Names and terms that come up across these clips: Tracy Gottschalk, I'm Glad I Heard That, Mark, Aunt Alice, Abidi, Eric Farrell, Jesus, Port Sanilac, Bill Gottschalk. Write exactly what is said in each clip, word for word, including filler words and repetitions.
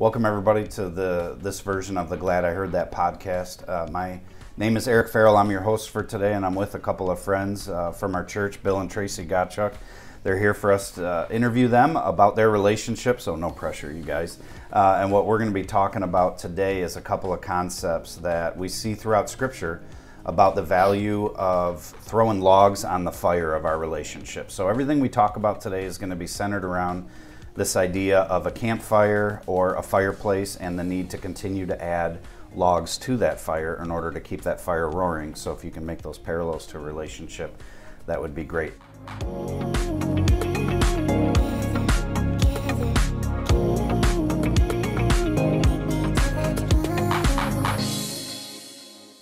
Welcome everybody to the this version of the Glad I Heard That podcast. Uh, my name is Eric Farrell. I'm your host for today, and I'm with a couple of friends uh, from our church, Bill and Tracy Gottschalk. They're here for us to uh, interview them about their relationship, so no pressure, you guys. Uh, and what we're going to be talking about today is a couple of concepts that we see throughout Scripture about the value of throwing logs on the fire of our relationship. So everything we talk about today is going to be centered around this idea of a campfire or a fireplace and the need to continue to add logs to that fire in order to keep that fire roaring. So if you can make those parallels to a relationship, that would be great.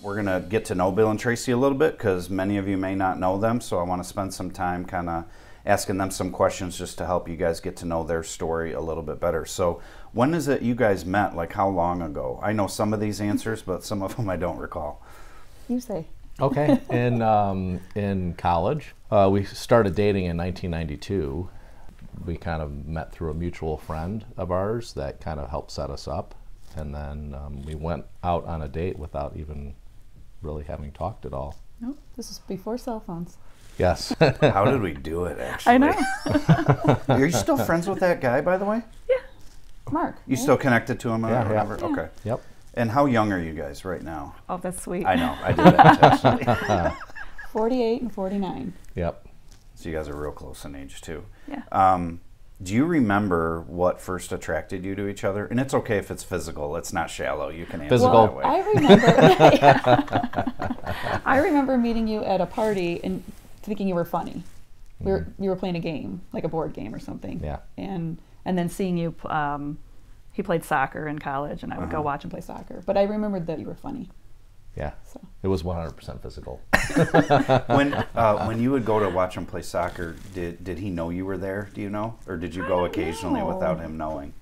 We're going to get to know Bill and Tracy a little bit because many of you may not know them, so I want to spend some time kind of asking them some questions just to help you guys get to know their story a little bit better. So when is it you guys met? Like how long ago? I know some of these answers, but some of them I don't recall. You say. Okay. In, um, in college, uh, we started dating in nineteen ninety-two. We kind of met through a mutual friend of ours that kind of helped set us up, and then um, we went out on a date without even really having talked at all. No, nope, this was before cell phones. Yes. How did we do it, actually? I know. Are you still friends with that guy, by the way? Yeah. Mark. You right? Still connected to him or yeah, whatever? Yeah. Okay. Yep. And how young are you guys right now? Oh, that's sweet. I know. I did that, actually. forty-eight and forty-nine. Yep. So you guys are real close in age, too. Yeah. Um, do you remember what first attracted you to each other? And it's okay if it's physical. It's not shallow. You can answer physical. That way. I remember, I remember meeting you at a party and thinking you were funny. We were, you were playing a game, like a board game or something. Yeah. And and then seeing you, um, he played soccer in college, and I would uh-huh. go watch him play soccer. But I remembered that you were funny. Yeah, so. It was one hundred percent physical. When uh, when you would go to watch him play soccer, did did he know you were there? Do you know, or did you go occasionally know. Without him knowing?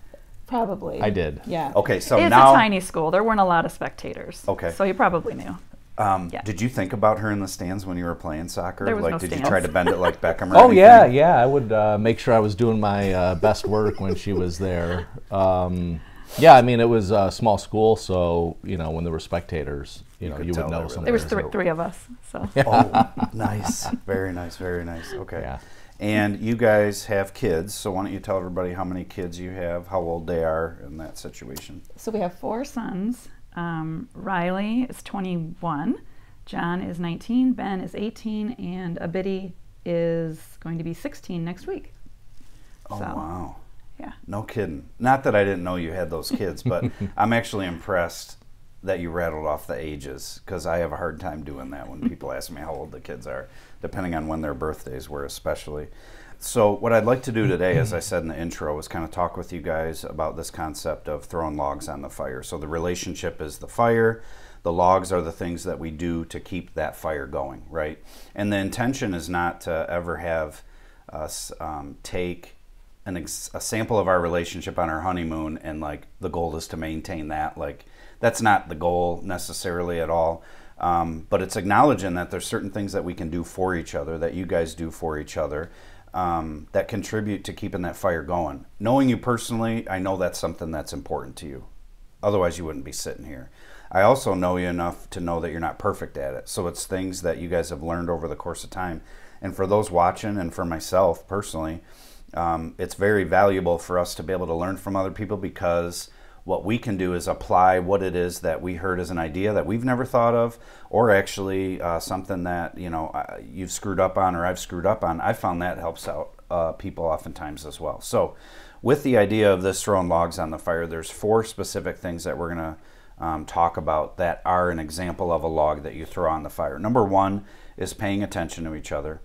Probably. I did. Yeah. Okay, so it's now, a tiny school. There weren't a lot of spectators. Okay. So he probably knew. Um, yeah. Did you think about her in the stands when you were playing soccer? There was like, no did stands. You try to bend it like Beckham? Or oh anything? yeah, yeah. I would uh, make sure I was doing my uh, best work when she was there. Um, Yeah, I mean, it was a small school, so, you know, when there were spectators, you, you know, you would know something. There was th three of us, so. Yeah. Oh, nice. Very nice, very nice. Okay. Yeah. And you guys have kids, so why don't you tell everybody how many kids you have, how old they are, and that situation. So we have four sons. Um, Riley is twenty-one, John is nineteen, Ben is eighteen, and Abidi is going to be sixteen next week. Oh, so. Wow. Yeah. No kidding. Not that I didn't know you had those kids, but I'm actually impressed that you rattled off the ages, because I have a hard time doing that when people ask me how old the kids are, depending on when their birthdays were especially. So what I'd like to do today, as I said in the intro, is kind of talk with you guys about this concept of throwing logs on the fire. So the relationship is the fire. The logs are the things that we do to keep that fire going, right? And the intention is not to ever have us um, take An ex a sample of our relationship on our honeymoon, and like the goal is to maintain that. Like that's not the goal necessarily at all, um, but it's acknowledging that there's certain things that we can do for each other, that you guys do for each other, um, that contribute to keeping that fire going. Knowing you personally, I know that's something that's important to you. Otherwise, you wouldn't be sitting here. I also know you enough to know that you're not perfect at it. So it's things that you guys have learned over the course of time. And for those watching, and for myself personally, Um, it's very valuable for us to be able to learn from other people, because what we can do is apply what it is that we heard as an idea that we've never thought of, or actually uh, something that, you know, you've screwed up on or I've screwed up on. I found that helps out uh, people oftentimes as well. So with the idea of this throwing logs on the fire, there's four specific things that we're going to um, talk about that are an example of a log that you throw on the fire. Number one is paying attention to each other.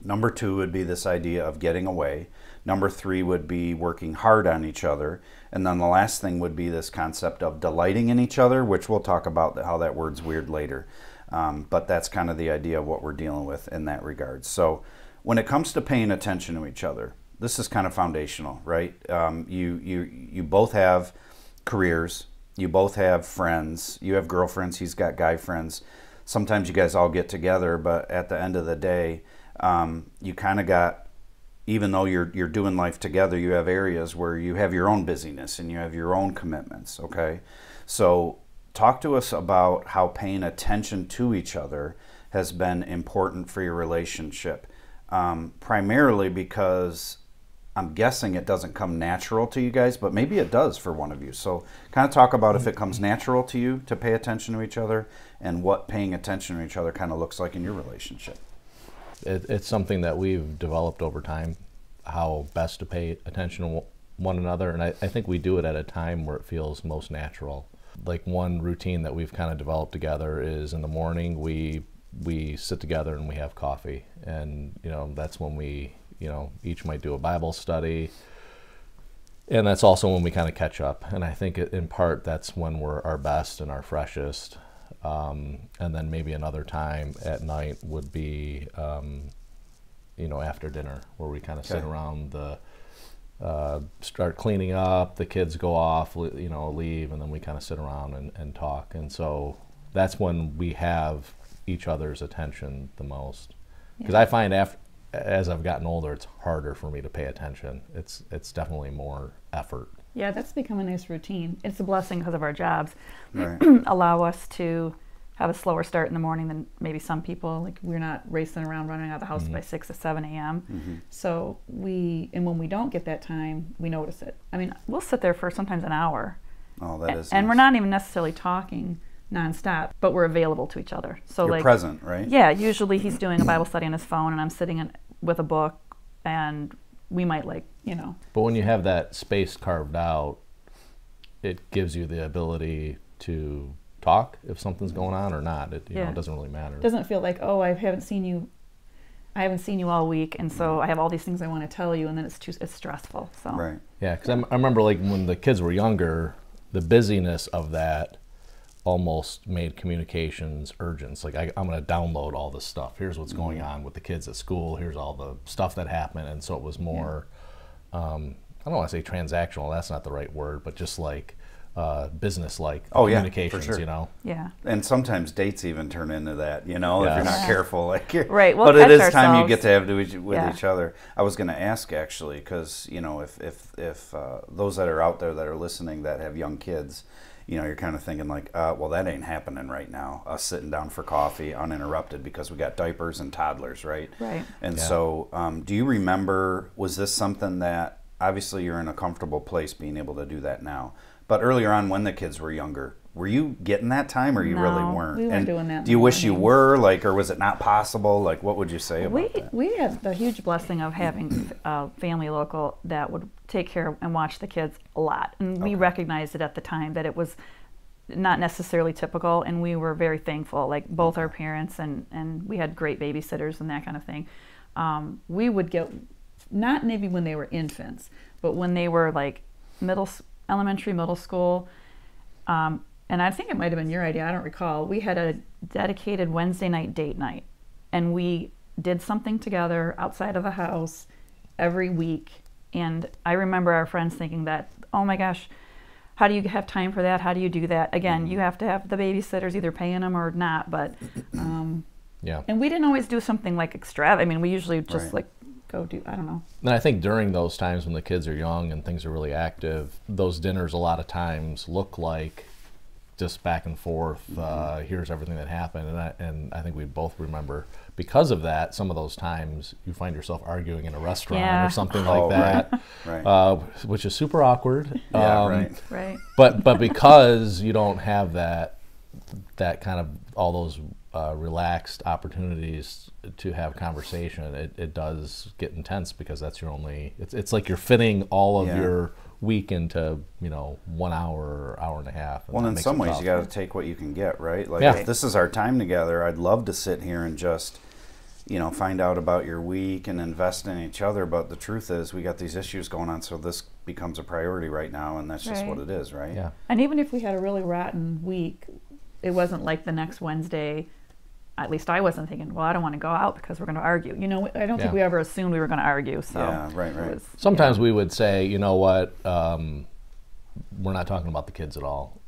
Number two would be this idea of getting away. Number three would be working hard on each other. And then the last thing would be this concept of delighting in each other, which we'll talk about how that word's weird later. Um, but that's kind of the idea of what we're dealing with in that regard. So when it comes to paying attention to each other, this is kind of foundational, right? Um, you, you, you both have careers. You both have friends. You have girlfriends. He's got guy friends. Sometimes you guys all get together, but at the end of the day, Um, you kind of got even though you're you're doing life together, you have areas where you have your own busyness and you have your own commitments, okay? So talk to us about how paying attention to each other has been important for your relationship, um, primarily because I'm guessing it doesn't come natural to you guys, but maybe it does for one of you. So kind of talk about if it comes natural to you to pay attention to each other and what paying attention to each other kind of looks like in your relationship. It, it's something that we've developed over time, how best to pay attention to one another. And I, I think we do it at a time where it feels most natural. Like one routine that we've kind of developed together is in the morning, we, we sit together and we have coffee. And, you know, that's when we, you know, each might do a Bible study. And that's also when we kind of catch up. And I think in part, that's when we're our best and our freshest. Um, and then maybe another time at night would be, um, you know, after dinner, where we kind of okay. sit around the, uh, start cleaning up, the kids go off, you know, leave, and then we kind of sit around and, and talk. And so that's when we have each other's attention the most. Because yeah. I find after, as I've gotten older, it's harder for me to pay attention. It's, it's definitely more effort. Yeah, that's become a nice routine. It's a blessing because of our jobs. Right. Allow us to have a slower start in the morning than maybe some people. Like, we're not racing around, running out of the house mm-hmm. by six or seven A M Mm-hmm. So we, and when we don't get that time, we notice it. I mean, we'll sit there for sometimes an hour. Oh, that is. And nice. We're not even necessarily talking nonstop, but we're available to each other. So You're like present, right? Yeah. Usually he's doing a Bible study on his phone, and I'm sitting in, with a book, and we might like, you know. But when you have that space carved out, it gives you the ability to talk if something's going on or not. It, you yeah. know, it doesn't really matter. It doesn't feel like, oh, I haven't seen you, I haven't seen you all week, and so I have all these things I want to tell you, and then it's too, it's stressful. So. Right. Yeah, because I remember like when the kids were younger, the busyness of that almost made communications urgent. Like, I, I'm going to download all this stuff. Here's what's going on with the kids at school. Here's all the stuff that happened. And so it was more, yeah. um, I don't want to say transactional. That's not the right word, but just like uh, business-like oh, communications, yeah, sure. you know? Yeah. And sometimes dates even turn into that, you know, yes. if you're not yeah. careful. Like you're, right. We'll but it is ourselves. Time you get to have to each, with yeah. each other. I was going to ask, actually, because, you know, if, if, if uh, those that are out there that are listening that have young kids, you know, you're kind of thinking like, uh, well, that ain't happening right now, us sitting down for coffee uninterrupted because we got diapers and toddlers, right? Right. And yeah. so um, do you remember, was this something that, obviously you're in a comfortable place being able to do that now, but earlier on when the kids were younger, were you getting that time or you no, really weren't? we weren't and doing that. Do you wish you were, like, or was it not possible? Like, what would you say about we, that? We have the huge blessing of having a family local that would take care and watch the kids a lot. And we okay. recognized it at the time that it was not necessarily typical, and we were very thankful, like both our parents, and, and we had great babysitters and that kind of thing. Um, we would get, not maybe when they were infants, but when they were like middle, elementary, middle school, um, and I think it might have been your idea, I don't recall, we had a dedicated Wednesday night date night, and we did something together outside of the house every week. And I remember our friends thinking that, oh my gosh, how do you have time for that? How do you do that? Again, mm-hmm. you have to have the babysitters either paying them or not, but, um, yeah. and we didn't always do something like extravagant. I mean, we usually just right. like go do, I don't know. And I think during those times when the kids are young and things are really active, those dinners a lot of times look like just back and forth, mm-hmm. uh, here's everything that happened. And I, and I think we both remember, because of that, some of those times you find yourself arguing in a restaurant yeah. or something oh, like that, right. uh, which is super awkward. yeah, um, right. right. But but because you don't have that, that kind of, all those uh, relaxed opportunities to have conversation, it, it does get intense, because that's your only, it's, it's like you're fitting all of yeah. your week into, you know, one hour or hour and a half. And well, in some ways, you got to take what you can get, right? Like, yeah. if this is our time together, I'd love to sit here and just, you know, find out about your week and invest in each other. But the truth is, we got these issues going on, so this becomes a priority right now, and that's right. just what it is, right? Yeah. And even if we had a really rotten week, it wasn't like the next Wednesday, at least I wasn't thinking, well, I don't want to go out because we're going to argue. You know, I don't yeah. think we ever assumed we were going to argue. So yeah, right, right. Was, sometimes yeah. we would say, you know what, um, we're not talking about the kids at all.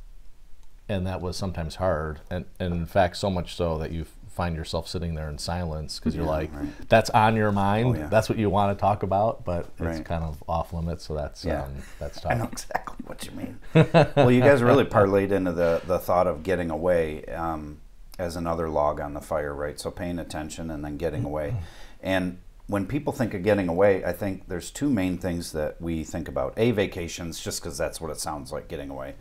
And that was sometimes hard. And, and in fact, so much so that you find yourself sitting there in silence because you're yeah, like, right. that's on your mind. Oh, yeah. That's what you want to talk about, but it's right. kind of off limits. So that's yeah. um, that's tough. I know exactly what you mean. Well, you guys really parlayed into the the thought of getting away um, as another log on the fire, right? So paying attention and then getting away. And when people think of getting away, I think there's two main things that we think about. A, vacations, just because that's what it sounds like, getting away.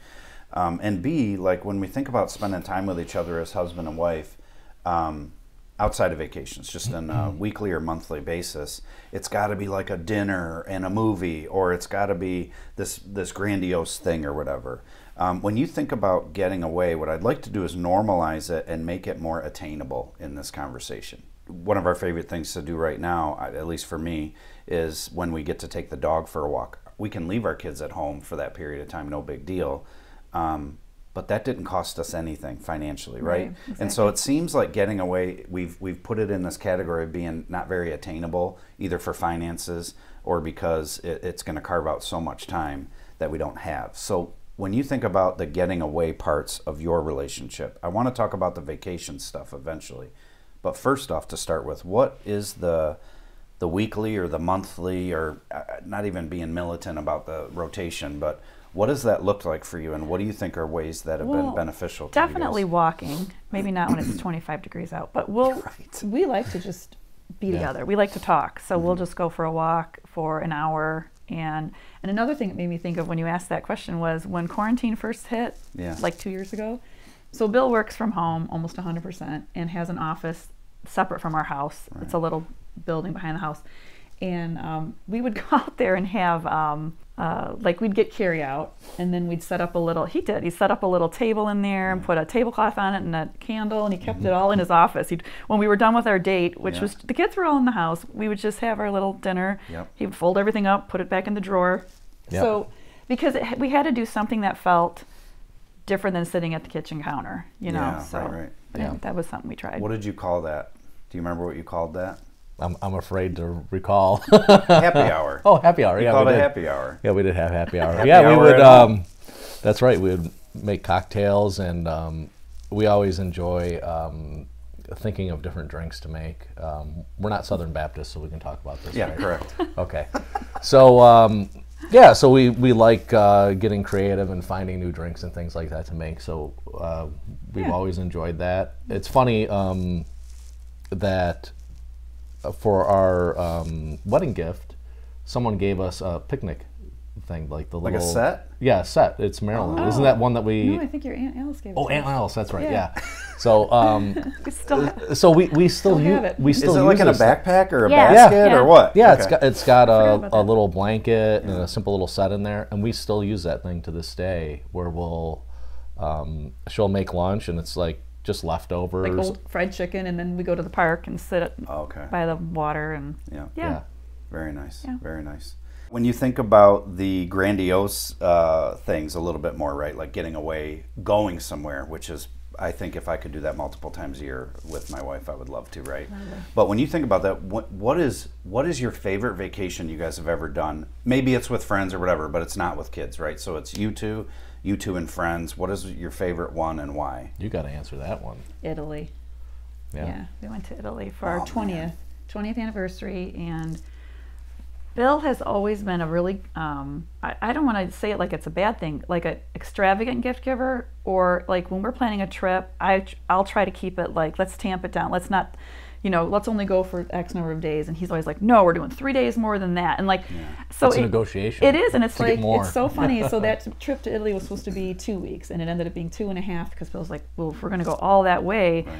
Um, and B, like when we think about spending time with each other as husband and wife, um, outside of vacations, just on a weekly or monthly basis, it's got to be like a dinner and a movie, or it's got to be this, this grandiose thing or whatever. Um, when you think about getting away, what I'd like to do is normalize it and make it more attainable in this conversation. One of our favorite things to do right now, at least for me, is when we get to take the dog for a walk. We can leave our kids at home for that period of time, no big deal. Um, but that didn't cost us anything financially, right? right exactly. And so it seems like getting away, we've, we've put it in this category of being not very attainable, either for finances or because it, it's going to carve out so much time that we don't have. So when you think about the getting away parts of your relationship, I want to talk about the vacation stuff eventually. But first off, to start with, what is the the weekly or the monthly, or uh, not even being militant about the rotation, but what does that look like for you, and what do you think are ways that have well, been beneficial to definitely you guys? Walking, maybe not when it's twenty-five degrees out, but we'll, right. we like to just be yeah. together. We like to talk, so mm-hmm. we'll just go for a walk for an hour. And, and another thing that made me think of when you asked that question was when quarantine first hit, yeah. like two years ago, so Bill works from home almost one hundred percent and has an office separate from our house. Right. It's a little building behind the house. And um, we would go out there and have, um, uh, like we'd get carry out and then we'd set up a little, he did, he set up a little table in there and put a tablecloth on it and a candle, and he kept it all in his office. He'd, when we were done with our date, which yeah. was, the kids were all in the house, we would just have our little dinner. Yep. He would fold everything up, put it back in the drawer. Yep. So, because it, we had to do something that felt different than sitting at the kitchen counter, you know, yeah, so right, right. Yeah. that was something we tried. What did you call that? Do you remember what you called that? I'm, I'm afraid to recall. Happy hour. Oh, happy hour. You yeah, called it happy hour. Yeah, we did have happy hour. happy yeah, hour we would, um, that's right, we would make cocktails, and um, we always enjoy um, thinking of different drinks to make. Um, we're not Southern Baptists, so we can talk about this. Yeah, right? Correct. Okay. So, um, yeah, so we, we like uh, getting creative and finding new drinks and things like that to make, so uh, we've yeah. always enjoyed that. It's funny um, that... for our um, wedding gift, someone gave us a picnic thing, like the like little... Like a set? Yeah, a set. It's Maryland. Oh. Isn't that one that we... No, I think your Aunt Alice gave us. Oh, Aunt Alice, that's right, yeah. yeah. So, um... we still have So we, we still, still have it. We still Is it like in a backpack or a yeah. basket yeah. or what? Yeah, okay. it's got, it's got a, a little blanket yeah. and a simple little set in there, and we still use that thing to this day, where we'll... Um, she'll make lunch, and it's like, just leftovers, like old fried chicken, and then we go to the park and sit okay. by the water, and yeah, yeah, yeah. very nice, yeah. very nice. When you think about the grandiose uh, things a little bit more, right? Like getting away, going somewhere, which is, I think, if I could do that multiple times a year with my wife, I would love to, right? Lovely. But when you think about that, what what is what is your favorite vacation you guys have ever done? Maybe it's with friends or whatever, but it's not with kids, right? So it's you two. You two and friends, what is your favorite one and why? You got to answer that one. Italy. Yeah. yeah. We went to Italy for oh, our twentieth, twentieth anniversary, and Bill has always been a really, um, I, I don't want to say it like it's a bad thing, like an extravagant gift giver, or like when we're planning a trip, I, I'll try to keep it like, let's tamp it down, let's not, you know, let's only go for X number of days, and he's always like, no, we're doing three days more than that, and like, yeah. so it's a negotiation. It is, and it's like, it's so funny. So that trip to Italy was supposed to be two weeks, and it ended up being two and a half because Bill's like, well, if we're gonna go all that way, right.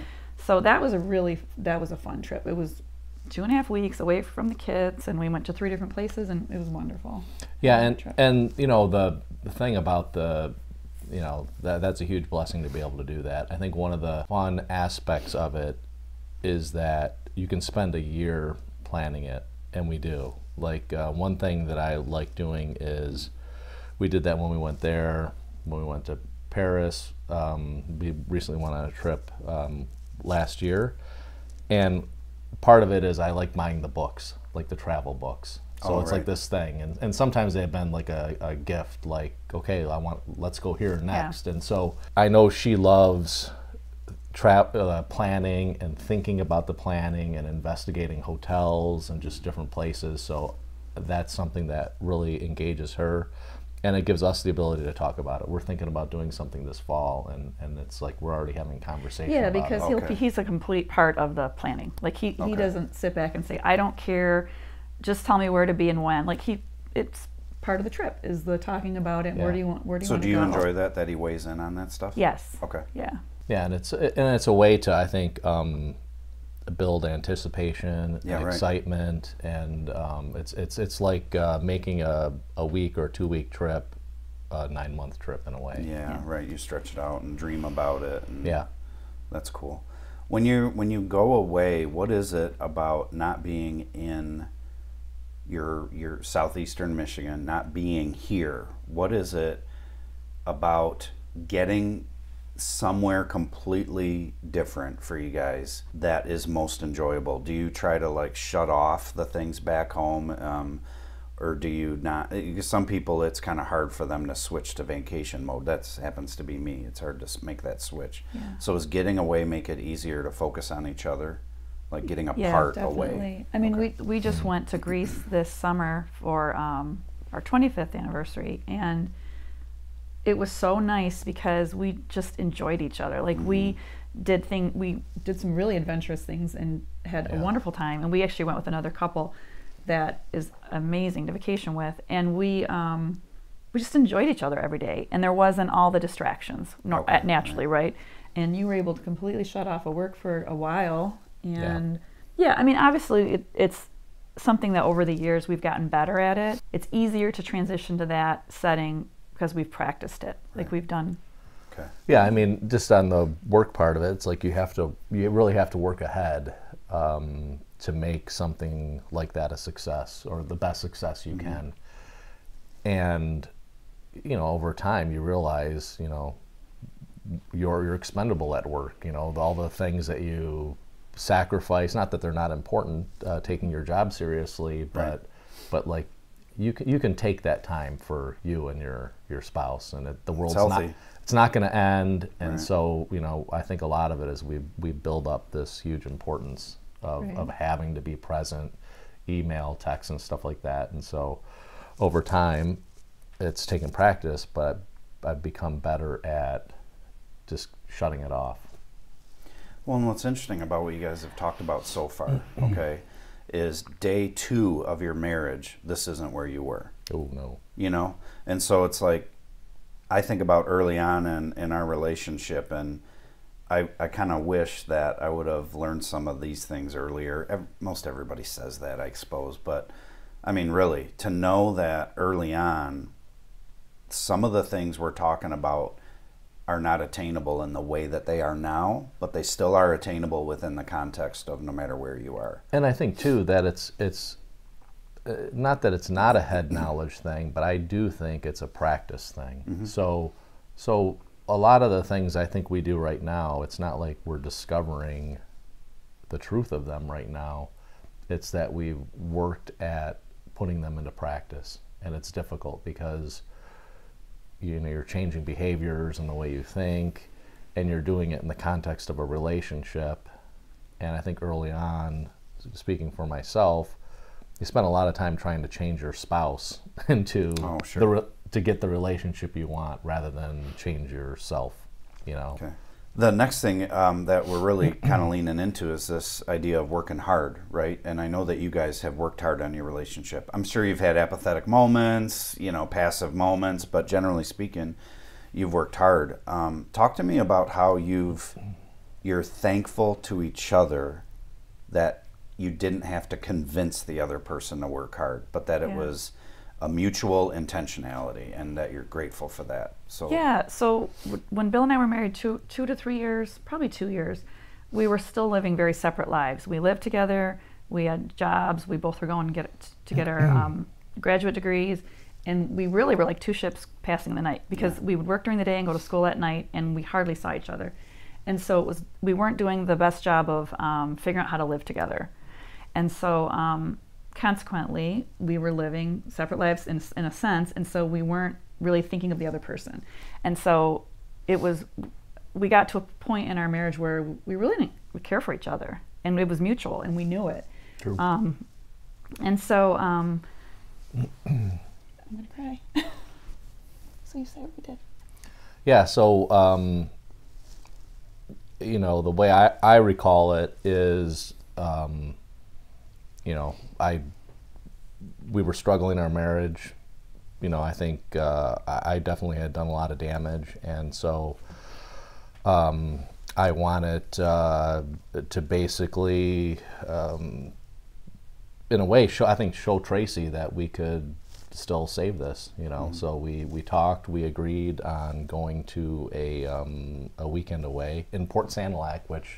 so that was a really that was a fun trip. It was two and a half weeks away from the kids, and we went to three different places, and it was wonderful. Yeah, and trip. and you know the, the thing about the. You know, that, that's a huge blessing to be able to do that. I think one of the fun aspects of it is that you can spend a year planning it, and we do. Like, uh, one thing that I like doing is, we did that when we went there, when we went to Paris. Um, we recently went on a trip um, last year, and part of it is I like buying the books, like the travel books. So oh, it's right. like this thing, and, and sometimes they've been like a, a gift, like, okay, I want, let's go here next. Yeah. And so I know she loves tra uh, planning and thinking about the planning and investigating hotels and just different places. So that's something that really engages her, and it gives us the ability to talk about it. We're thinking about doing something this fall, and, and it's like we're already having a conversation about it. Yeah, because he'll, okay. he's a complete part of the planning. Like he, okay. he doesn't sit back and say, I don't care, just tell me where to be and when. Like he, it's part of the trip is the talking about it. Yeah. Where do you want? Where do you so want do to go? So do you enjoy that, that he weighs in on that stuff? Yes. Okay. Yeah. Yeah, and it's, and it's a way to, I think, um, build anticipation, yeah, excitement, right. and um, it's it's it's like uh, making a a week or two week trip, a nine month trip in a way. Yeah, yeah, right. You stretch it out and dream about it. And yeah, that's cool. When you when you go away, what is it about not being in your your southeastern Michigan, not being here? What is it about getting somewhere completely different for you guys that is most enjoyable? Do you try to like shut off the things back home, um, or do you not? Because some people, it's kind of hard for them to switch to vacation mode. That happens to be me. It's hard to make that switch. Yeah. So is getting away make it easier to focus on each other, like getting apart yeah, away? I mean, okay. we we just went to Greece this summer for um, our twenty-fifth anniversary, and it was so nice because we just enjoyed each other. Like mm-hmm. we did thing, we did some really adventurous things and had yeah. a wonderful time. And we actually went with another couple that is amazing to vacation with. And we um, we just enjoyed each other every day. And there wasn't all the distractions nor, okay. naturally, right. right? And you were able to completely shut off of work for a while. And yeah, yeah I mean, obviously it, it's something that over the years we've gotten better at it. It's easier to transition to that setting because we've practiced it, like right. we've done. Okay. Yeah, I mean, just on the work part of it, it's like you have to, you really have to work ahead um, to make something like that a success, or the best success you mm-hmm. can. And, you know, over time you realize, you know, you're, you're expendable at work, you know, all the things that you sacrifice, not that they're not important, uh, taking your job seriously, but, right. but like, You can, you can take that time for you and your, your spouse, and it, the world's it's not, it's not going to end. And right. so, you know, I think a lot of it is we, we build up this huge importance of, right. of having to be present, email, text, and stuff like that. And so over time, it's taken practice, but I've become better at just shutting it off. Well, and what's interesting about what you guys have talked about so far, okay, is day two of your marriage, this isn't where you were. Oh, no. You know? And so it's like, I think about early on in, in our relationship, and I, I kind of wish that I would have learned some of these things earlier. Every, most everybody says that, I suppose. But, I mean, really, to know that early on, some of the things we're talking about are not attainable in the way that they are now, but they still are attainable within the context of no matter where you are. And I think too that it's it's uh, not that it's not a head knowledge thing, but I do think it's a practice thing. Mm-hmm. So so a lot of the things I think we do right now, it's not like we're discovering the truth of them right now. It's that we've worked at putting them into practice, and it's difficult because you know, you're changing behaviors and the way you think, and you're doing it in the context of a relationship. And I think early on, speaking for myself, you spent a lot of time trying to change your spouse into oh, sure. the re to get the relationship you want, rather than change yourself. You know. Okay. The next thing um, that we're really kind of leaning into is this idea of working hard, right? And I know that you guys have worked hard on your relationship. I'm sure you've had apathetic moments, you know, passive moments, but generally speaking, you've worked hard. Um, talk to me about how you've, you're thankful to each other that you didn't have to convince the other person to work hard, but that yeah. it was a mutual intentionality, and that you're grateful for that. So yeah, so when Bill and I were married two, two to three years, probably two years, we were still living very separate lives. We lived together, we had jobs, we both were going to get, to get our um, graduate degrees, and we really were like two ships passing the night, because yeah. we would work during the day and go to school at night, and we hardly saw each other. And so it was, we weren't doing the best job of um, figuring out how to live together. And so, um, consequently, we were living separate lives in, in a sense, and so we weren't really thinking of the other person. And so it was we got to a point in our marriage where we really didn't care for each other, and it was mutual, and we knew it. True. Um, and so um, I'm gonna cry. So you said we did. Yeah. So um, you know, the way I I recall it is, um, you know, I we were struggling in our marriage. You know, I think uh, I definitely had done a lot of damage, and so um, I wanted uh, to basically, um, in a way, show, I think show Tracy that we could still save this. You know, mm-hmm. So we we talked, we agreed on going to a um, a weekend away in Port Sanilac, which.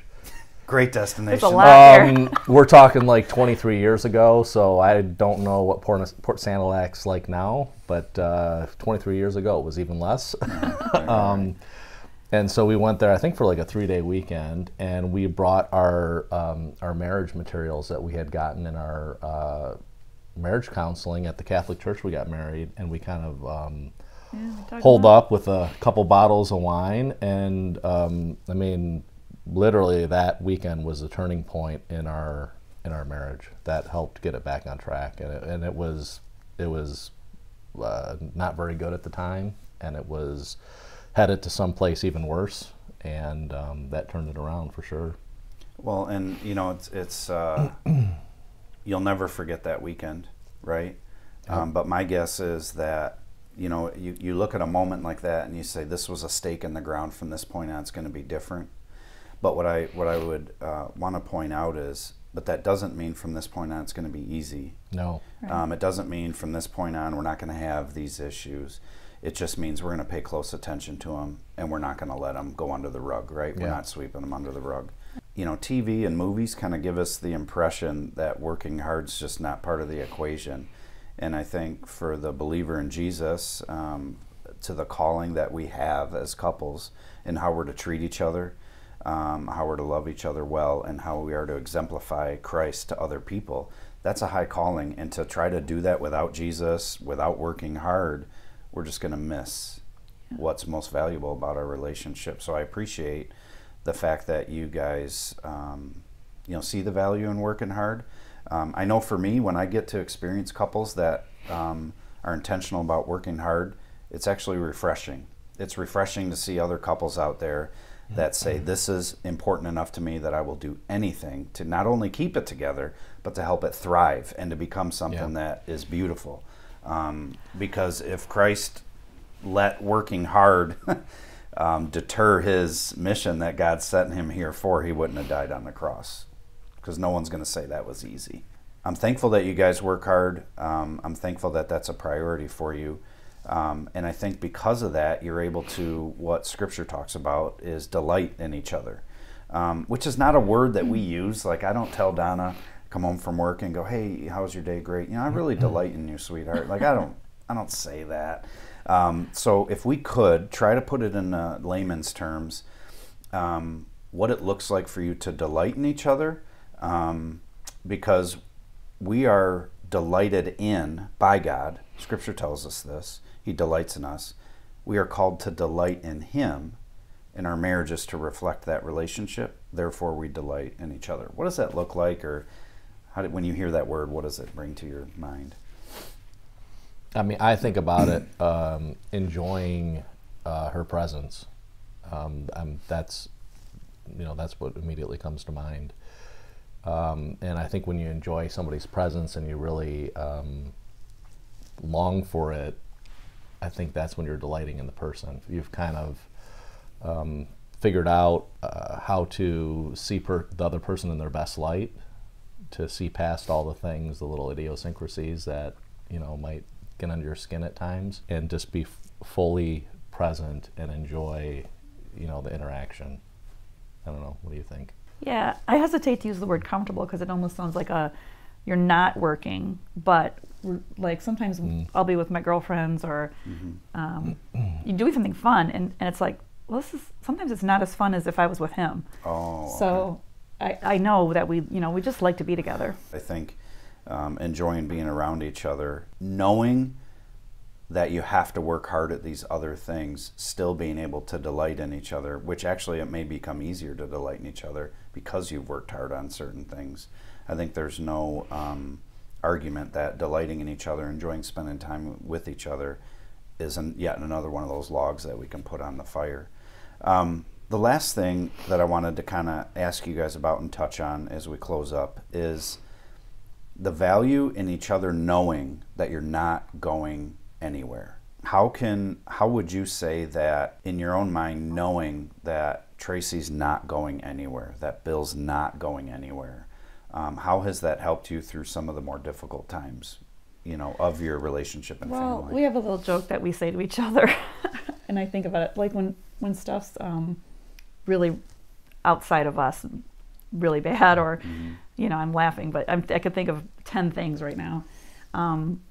Great destination. Um, we're talking like twenty-three years ago, so I don't know what Port, Port Sanilac's like now, but uh, twenty-three years ago it was even less. um, and so we went there, I think, for like a three-day weekend, and we brought our um, our marriage materials that we had gotten in our uh, marriage counseling at the Catholic Church. We got married, and we kind of um, yeah, holed up with a couple bottles of wine, and um, I mean. Literally that weekend was a turning point in our in our marriage that helped get it back on track, and it, and it was it was uh, not very good at the time, and it was headed to someplace even worse, and um, that turned it around for sure. Well, and you know, it's it's uh, you'll never forget that weekend, right? Yep. Um, but my guess is that, you know, you you look at a moment like that and you say, this was a stake in the ground. From this point on, it's going to be different. But what I what I would uh, want to point out is, but that doesn't mean from this point on it's going to be easy. No. Right. Um, it doesn't mean from this point on we're not going to have these issues. It just means we're going to pay close attention to them, and we're not going to let them go under the rug, right? Yeah. We're not sweeping them under the rug. You know, T V and movies kind of give us the impression that working hard's just not part of the equation. And I think for the believer in Jesus, um, to the calling that we have as couples and how we're to treat each other, Um, how we're to love each other well, and how we are to exemplify Christ to other people. That's a high calling, and to try to do that without Jesus, without working hard, we're just going to miss yeah. what's most valuable about our relationship. So I appreciate the fact that you guys, um, you know, see the value in working hard. Um, I know for me, when I get to experience couples that um, are intentional about working hard, it's actually refreshing. It's refreshing to see other couples out there that say, this is important enough to me that I will do anything to not only keep it together, but to help it thrive and to become something yeah. that is beautiful. Um, because if Christ let working hard um, deter his mission that God sent him here for, he wouldn't have died on the cross. Because no one's going to say that was easy. I'm thankful that you guys work hard. Um, I'm thankful that that's a priority for you. Um, and I think because of that, you're able to, what Scripture talks about is delight in each other, um, which is not a word that we use. Like, I don't tell Donna, come home from work and go, hey, how was your day? Great. You know, I really delight in you, sweetheart. Like, I don't, I don't say that. Um, so if we could try to put it in uh, layman's terms, um, what it looks like for you to delight in each other, um, because we are delighted in by God. Scripture tells us this. He delights in us. We are called to delight in him, and our marriage is to reflect that relationship. Therefore, we delight in each other. What does that look like, or how did, when you hear that word, what does it bring to your mind? I mean, I think about it, um, enjoying uh, her presence. Um, I'm, that's, you know, that's what immediately comes to mind. Um, and I think when you enjoy somebody's presence and you really um, long for it, I think that's when you're delighting in the person. You've kind of um, figured out uh, how to see per the other person in their best light, to see past all the things, the little idiosyncrasies that, you know, might get under your skin at times, and just be f fully present and enjoy, you know, the interaction. I don't know. What do you think? Yeah, I hesitate to use the word comfortable because it almost sounds like a, you're not working, but we're, like sometimes mm. I'll be with my girlfriends or mm-hmm. um, you're doing something fun, and, and it's like, well, this is, sometimes it's not as fun as if I was with him. Oh, so okay. I, I know that we, you know, we just like to be together. I think um, enjoying being around each other, knowing that you have to work hard at these other things, still being able to delight in each other, which actually it may become easier to delight in each other because you've worked hard on certain things. I think there's no um, argument that delighting in each other, enjoying spending time with each other, is an, yet another one of those logs that we can put on the fire. Um, the last thing that I wanted to kind of ask you guys about and touch on as we close up is the value in each other knowing that you're not going anywhere. How can, how would you say that in your own mind, knowing that Tracy's not going anywhere, that Bill's not going anywhere, um, how has that helped you through some of the more difficult times, you know, of your relationship and well, family? We have a little joke that we say to each other, and I think about it like when when stuff's um, really outside of us, really bad, or mm-hmm. you know, I'm laughing, but I'm, I could think of ten things right now. Um,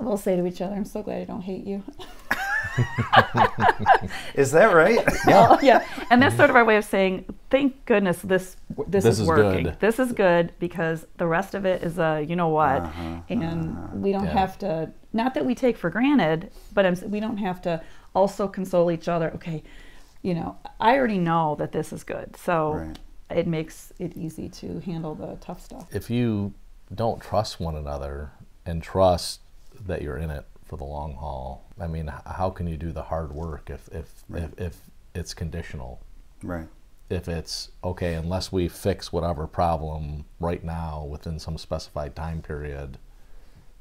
We'll say to each other, I'm so glad I don't hate you. Is that right? Yeah. Well, yeah. And that's sort of our way of saying, thank goodness this this, this is, is working. Good. This is good, because the rest of it is a you know what. Uh-huh, and uh-huh. we don't yeah. have to, not that we take for granted, but I'm, we don't have to also console each other. Okay, you know, I already know that this is good. So right. it makes it easy to handle the tough stuff. If you don't trust one another and trust that you're in it for the long haul, I mean, how can you do the hard work if if, right. if if it's conditional? Right. If it's, okay, unless we fix whatever problem right now within some specified time period,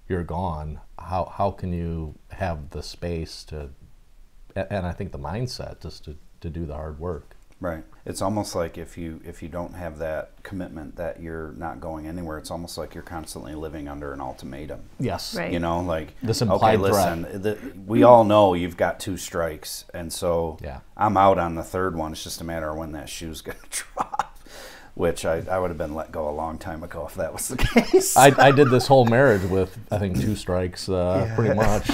you're gone. How, how can you have the space to, and I think the mindset just to, to do the hard work? Right. It's almost like if you if you don't have that commitment that you're not going anywhere, it's almost like you're constantly living under an ultimatum. Yes. Right. You know, like, this implied okay, threat. Listen, the, we all know you've got two strikes, and so yeah. I'm out on the third one. It's just a matter of when that shoe's going to drop, which I, I would have been let go a long time ago if that was the case. I, I did this whole marriage with, I think, two strikes, uh, yeah. pretty much.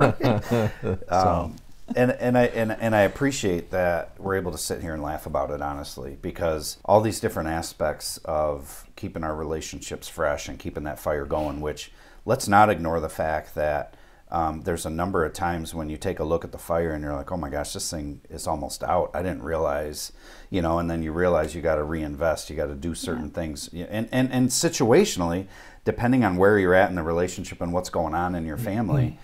Right. so. um, And, and, I, and, and I appreciate that we're able to sit here and laugh about it, honestly, because all these different aspects of keeping our relationships fresh and keeping that fire going, which let's not ignore the fact that um, there's a number of times when you take a look at the fire and you're like, oh my gosh, this thing is almost out. I didn't realize, you know, and then you realize you got to reinvest, you got to do certain yeah. things. And, and, and situationally, depending on where you're at in the relationship and what's going on in your family, mm-hmm.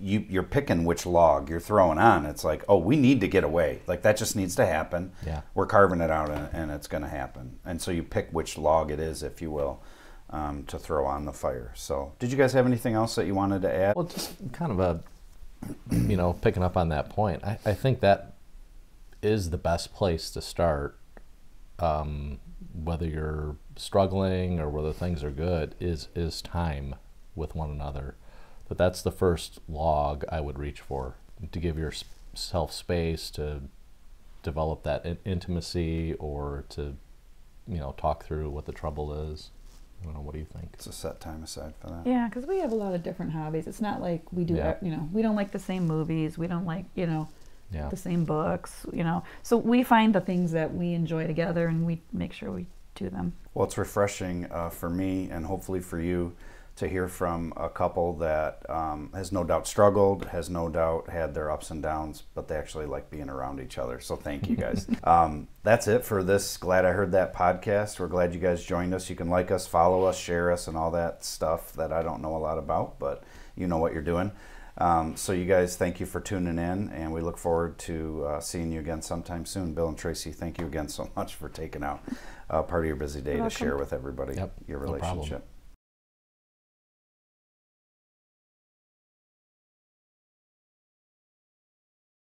You, you're picking which log you're throwing on. It's like, oh, we need to get away. Like, that just needs to happen. Yeah. We're carving it out, and, and it's going to happen. And so you pick which log it is, if you will, um, to throw on the fire. So did you guys have anything else that you wanted to add? Well, just kind of a, you know, picking up on that point, I, I think that is the best place to start, um, whether you're struggling or whether things are good, is, is time with one another. But that's the first log I would reach for, to give yourself space to develop that in intimacy, or to, you know, talk through what the trouble is. I don't know, what do you think? It's a set time aside for that. Yeah, because we have a lot of different hobbies. It's not like we do, yeah. you know, we don't like the same movies. We don't like, you know, yeah. the same books, you know. So we find the things that we enjoy together, and we make sure we do them. Well, it's refreshing uh, for me, and hopefully for you, to hear from a couple that um, has no doubt struggled, has no doubt had their ups and downs, but they actually like being around each other. So thank you guys. um, that's it for this Glad I Heard That podcast. We're glad you guys joined us. You can like us, follow us, share us, and all that stuff that I don't know a lot about, but you know what you're doing. Um, so you guys, thank you for tuning in, and we look forward to uh, seeing you again sometime soon. Bill and Tracy, thank you again so much for taking out uh, part of your busy day You're to welcome. Share with everybody yep, your relationship. No problem.